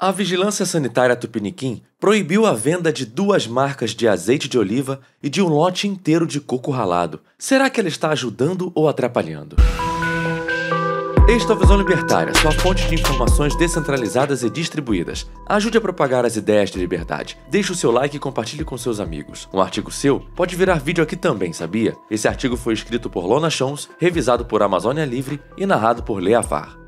A Vigilância Sanitária Tupiniquim proibiu a venda de duas marcas de azeite de oliva e de um lote inteiro de coco ralado. Será que ela está ajudando ou atrapalhando? Esta é a Visão Libertária, sua fonte de informações descentralizadas e distribuídas. Ajude a propagar as ideias de liberdade. Deixe o seu like e compartilhe com seus amigos. Um artigo seu pode virar vídeo aqui também, sabia? Esse artigo foi escrito por Lona Chons, revisado por Amazônia Livre e narrado por Léa Far.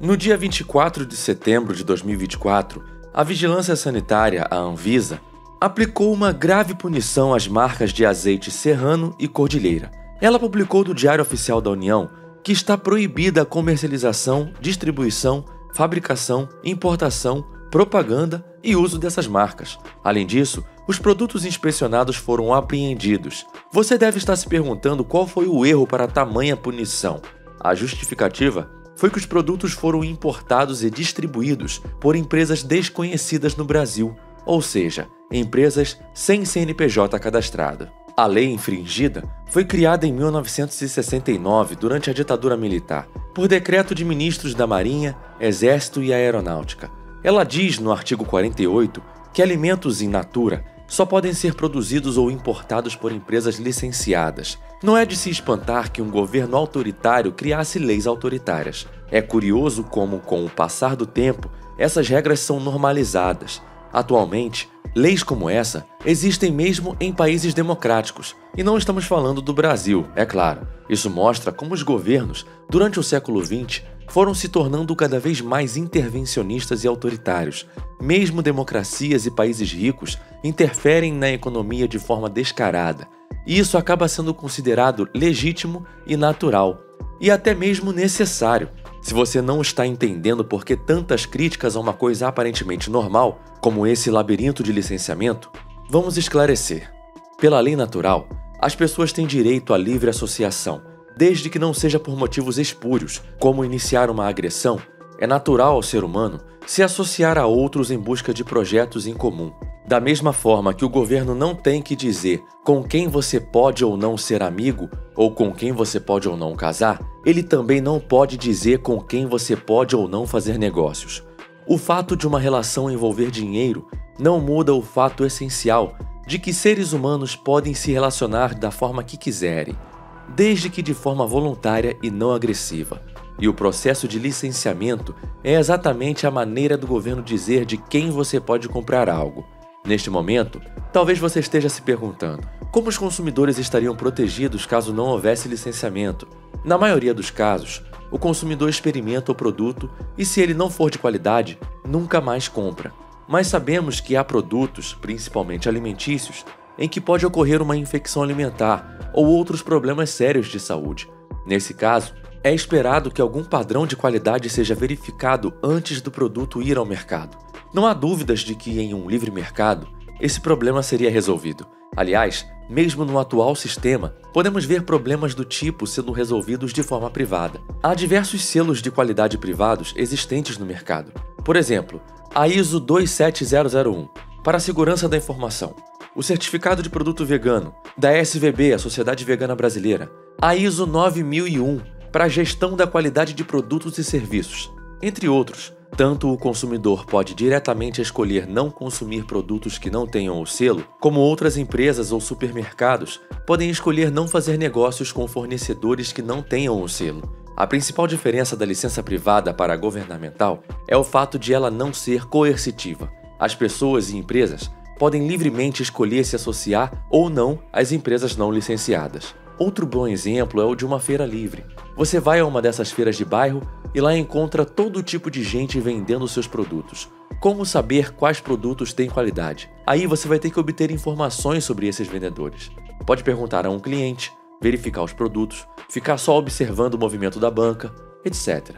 No dia 24 de setembro de 2024, a Vigilância Sanitária, a Anvisa, aplicou uma grave punição às marcas de azeite Serrano e Cordilheira. Ela publicou no Diário Oficial da União que está proibida a comercialização, distribuição, fabricação, importação, propaganda e uso dessas marcas. Além disso, os produtos inspecionados foram apreendidos. Você deve estar se perguntando qual foi o erro para tamanha punição. A justificativa foi que os produtos foram importados e distribuídos por empresas desconhecidas no Brasil, ou seja, empresas sem CNPJ cadastrado. A lei infringida foi criada em 1969, durante a ditadura militar, por decreto de ministros da Marinha, Exército e Aeronáutica. Ela diz, no artigo 48, que alimentos in natura só podem ser produzidos ou importados por empresas licenciadas. Não é de se espantar que um governo autoritário criasse leis autoritárias. É curioso como, com o passar do tempo, essas regras são normalizadas. Atualmente, leis como essa existem mesmo em países democráticos, e não estamos falando do Brasil, é claro. Isso mostra como os governos, durante o século XX, foram se tornando cada vez mais intervencionistas e autoritários. Mesmo democracias e países ricos interferem na economia de forma descarada, e isso acaba sendo considerado legítimo e natural, e até mesmo necessário. Se você não está entendendo por que tantas críticas a uma coisa aparentemente normal, como esse labirinto de licenciamento, vamos esclarecer. Pela lei natural, as pessoas têm direito à livre associação, desde que não seja por motivos espúrios, como iniciar uma agressão. É natural ao ser humano se associar a outros em busca de projetos em comum. Da mesma forma que o governo não tem que dizer com quem você pode ou não ser amigo, ou com quem você pode ou não casar, ele também não pode dizer com quem você pode ou não fazer negócios. O fato de uma relação envolver dinheiro não muda o fato essencial de que seres humanos podem se relacionar da forma que quiserem, desde que de forma voluntária e não agressiva. E o processo de licenciamento é exatamente a maneira do governo dizer de quem você pode comprar algo. Neste momento, talvez você esteja se perguntando como os consumidores estariam protegidos caso não houvesse licenciamento. Na maioria dos casos, o consumidor experimenta o produto e, se ele não for de qualidade, nunca mais compra. Mas sabemos que há produtos, principalmente alimentícios, em que pode ocorrer uma infecção alimentar ou outros problemas sérios de saúde. Nesse caso, é esperado que algum padrão de qualidade seja verificado antes do produto ir ao mercado. Não há dúvidas de que, em um livre mercado, esse problema seria resolvido. Aliás, mesmo no atual sistema, podemos ver problemas do tipo sendo resolvidos de forma privada. Há diversos selos de qualidade privados existentes no mercado. Por exemplo, a ISO 27001, para a segurança da informação, o certificado de produto vegano, da SVB, a Sociedade Vegana Brasileira, a ISO 9001, para a gestão da qualidade de produtos e serviços, entre outros. Tanto o consumidor pode diretamente escolher não consumir produtos que não tenham o selo, como outras empresas ou supermercados podem escolher não fazer negócios com fornecedores que não tenham o selo. A principal diferença da licença privada para a governamental é o fato de ela não ser coercitiva. As pessoas e empresas podem livremente escolher se associar ou não às empresas não licenciadas. Outro bom exemplo é o de uma feira livre. Você vai a uma dessas feiras de bairro e lá encontra todo tipo de gente vendendo seus produtos. Como saber quais produtos têm qualidade? Aí você vai ter que obter informações sobre esses vendedores. Pode perguntar a um cliente, verificar os produtos, ficar só observando o movimento da banca, etc.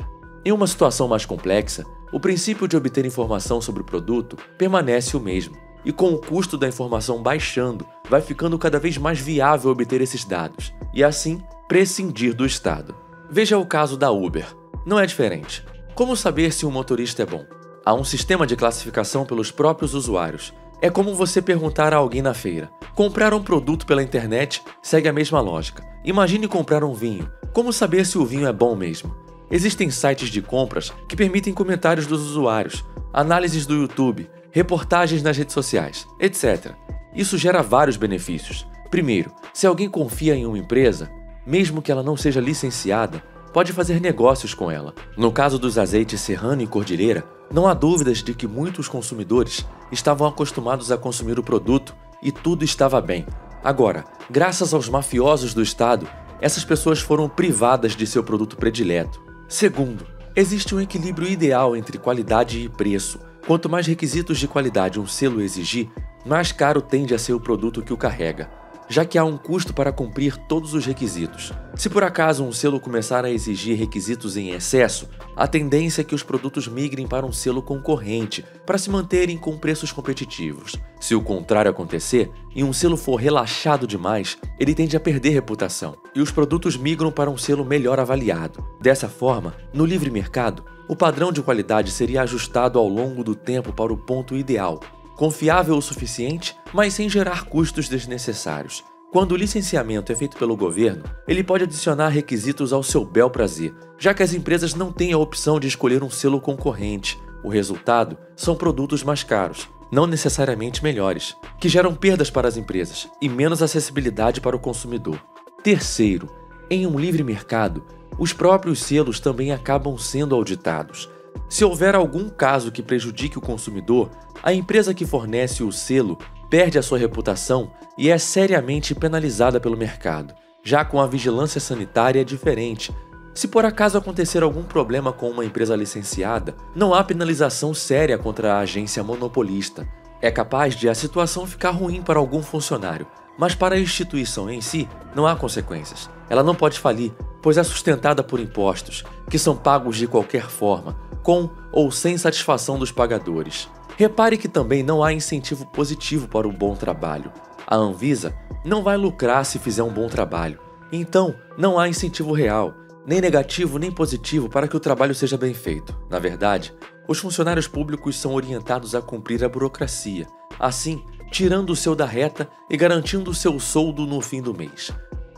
Em uma situação mais complexa, o princípio de obter informação sobre o produto permanece o mesmo. E com o custo da informação baixando, vai ficando cada vez mais viável obter esses dados, e assim, prescindir do Estado. Veja o caso da Uber. Não é diferente. Como saber se um motorista é bom? Há um sistema de classificação pelos próprios usuários. É como você perguntar a alguém na feira. Comprar um produto pela internet segue a mesma lógica. Imagine comprar um vinho. Como saber se o vinho é bom mesmo? Existem sites de compras que permitem comentários dos usuários, análises do YouTube, reportagens nas redes sociais, etc. Isso gera vários benefícios. Primeiro, se alguém confia em uma empresa, mesmo que ela não seja licenciada, pode fazer negócios com ela. No caso dos azeites Serrano e Cordilheira, não há dúvidas de que muitos consumidores estavam acostumados a consumir o produto e tudo estava bem. Agora, graças aos mafiosos do Estado, essas pessoas foram privadas de seu produto predileto. Segundo, existe um equilíbrio ideal entre qualidade e preço. Quanto mais requisitos de qualidade um selo exigir, mais caro tende a ser o produto que o carrega, já que há um custo para cumprir todos os requisitos. Se por acaso um selo começar a exigir requisitos em excesso, a tendência é que os produtos migrem para um selo concorrente, para se manterem com preços competitivos. Se o contrário acontecer, e um selo for relaxado demais, ele tende a perder reputação, e os produtos migram para um selo melhor avaliado. Dessa forma, no livre mercado, o padrão de qualidade seria ajustado ao longo do tempo para o ponto ideal, confiável o suficiente, mas sem gerar custos desnecessários. Quando o licenciamento é feito pelo governo, ele pode adicionar requisitos ao seu bel prazer, já que as empresas não têm a opção de escolher um selo concorrente. O resultado são produtos mais caros, não necessariamente melhores, que geram perdas para as empresas e menos acessibilidade para o consumidor. Terceiro, em um livre mercado, os próprios selos também acabam sendo auditados. Se houver algum caso que prejudique o consumidor, a empresa que fornece o selo perde a sua reputação e é seriamente penalizada pelo mercado. Já com a vigilância sanitária é diferente. Se por acaso acontecer algum problema com uma empresa licenciada, não há penalização séria contra a agência monopolista. É capaz de a situação ficar ruim para algum funcionário, mas para a instituição em si não há consequências. Ela não pode falir, pois é sustentada por impostos, que são pagos de qualquer forma, com ou sem satisfação dos pagadores. Repare que também não há incentivo positivo para o bom trabalho. A Anvisa não vai lucrar se fizer um bom trabalho, então não há incentivo real, nem negativo nem positivo para que o trabalho seja bem feito. Na verdade, os funcionários públicos são orientados a cumprir a burocracia, assim tirando o seu da reta e garantindo o seu soldo no fim do mês.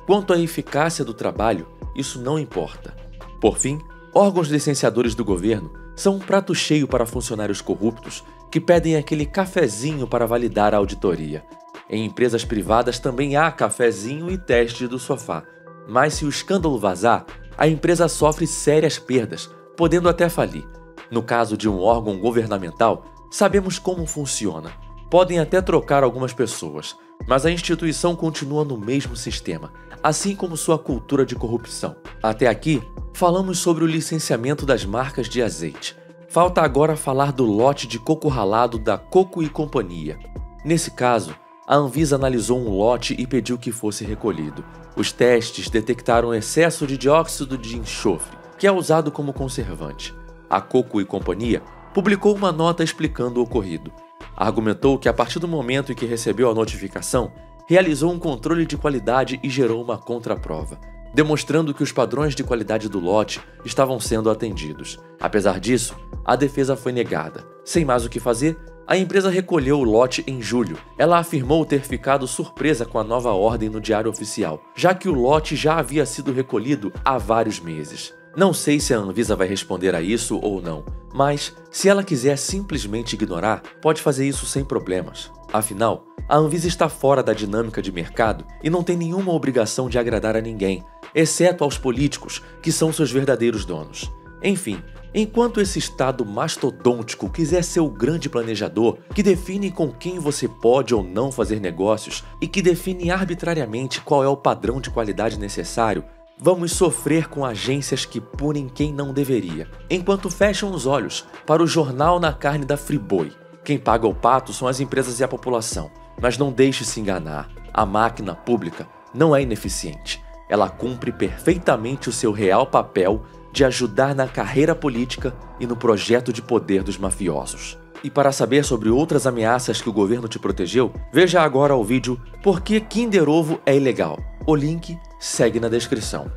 Quanto à eficácia do trabalho, isso não importa. Por fim, órgãos licenciadores do governo são um prato cheio para funcionários corruptos que pedem aquele cafezinho para validar a auditoria. Em empresas privadas também há cafezinho e teste do sofá, mas se o escândalo vazar, a empresa sofre sérias perdas, podendo até falir. No caso de um órgão governamental, sabemos como funciona. Podem até trocar algumas pessoas, mas a instituição continua no mesmo sistema, assim como sua cultura de corrupção. Até aqui, falamos sobre o licenciamento das marcas de azeite. Falta agora falar do lote de coco ralado da Coco e Companhia. Nesse caso, a Anvisa analisou um lote e pediu que fosse recolhido. Os testes detectaram excesso de dióxido de enxofre, que é usado como conservante. A Coco e Companhia publicou uma nota explicando o ocorrido. Argumentou que a partir do momento em que recebeu a notificação, realizou um controle de qualidade e gerou uma contraprova, demonstrando que os padrões de qualidade do lote estavam sendo atendidos. Apesar disso, a defesa foi negada. Sem mais o que fazer, a empresa recolheu o lote em julho. Ela afirmou ter ficado surpresa com a nova ordem no Diário Oficial, já que o lote já havia sido recolhido há vários meses. Não sei se a Anvisa vai responder a isso ou não, mas se ela quiser simplesmente ignorar, pode fazer isso sem problemas. Afinal, a Anvisa está fora da dinâmica de mercado e não tem nenhuma obrigação de agradar a ninguém, exceto aos políticos, que são seus verdadeiros donos. Enfim, enquanto esse Estado mastodôntico quiser ser o grande planejador que define com quem você pode ou não fazer negócios e que define arbitrariamente qual é o padrão de qualidade necessário, vamos sofrer com agências que punem quem não deveria, enquanto fecham os olhos para o jornal na carne da Friboi. Quem paga o pato são as empresas e a população, mas não deixe se enganar, a máquina pública não é ineficiente. Ela cumpre perfeitamente o seu real papel de ajudar na carreira política e no projeto de poder dos mafiosos. E para saber sobre outras ameaças que o governo te protegeu, veja agora o vídeo "Por que Kinder Ovo é Ilegal". O link segue na descrição.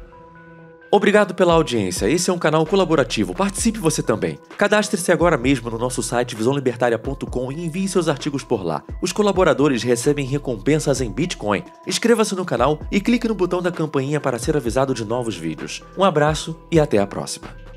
Obrigado pela audiência, esse é um canal colaborativo, participe você também. Cadastre-se agora mesmo no nosso site visaolibertaria.com e envie seus artigos por lá. Os colaboradores recebem recompensas em Bitcoin. Inscreva-se no canal e clique no botão da campainha para ser avisado de novos vídeos. Um abraço e até a próxima.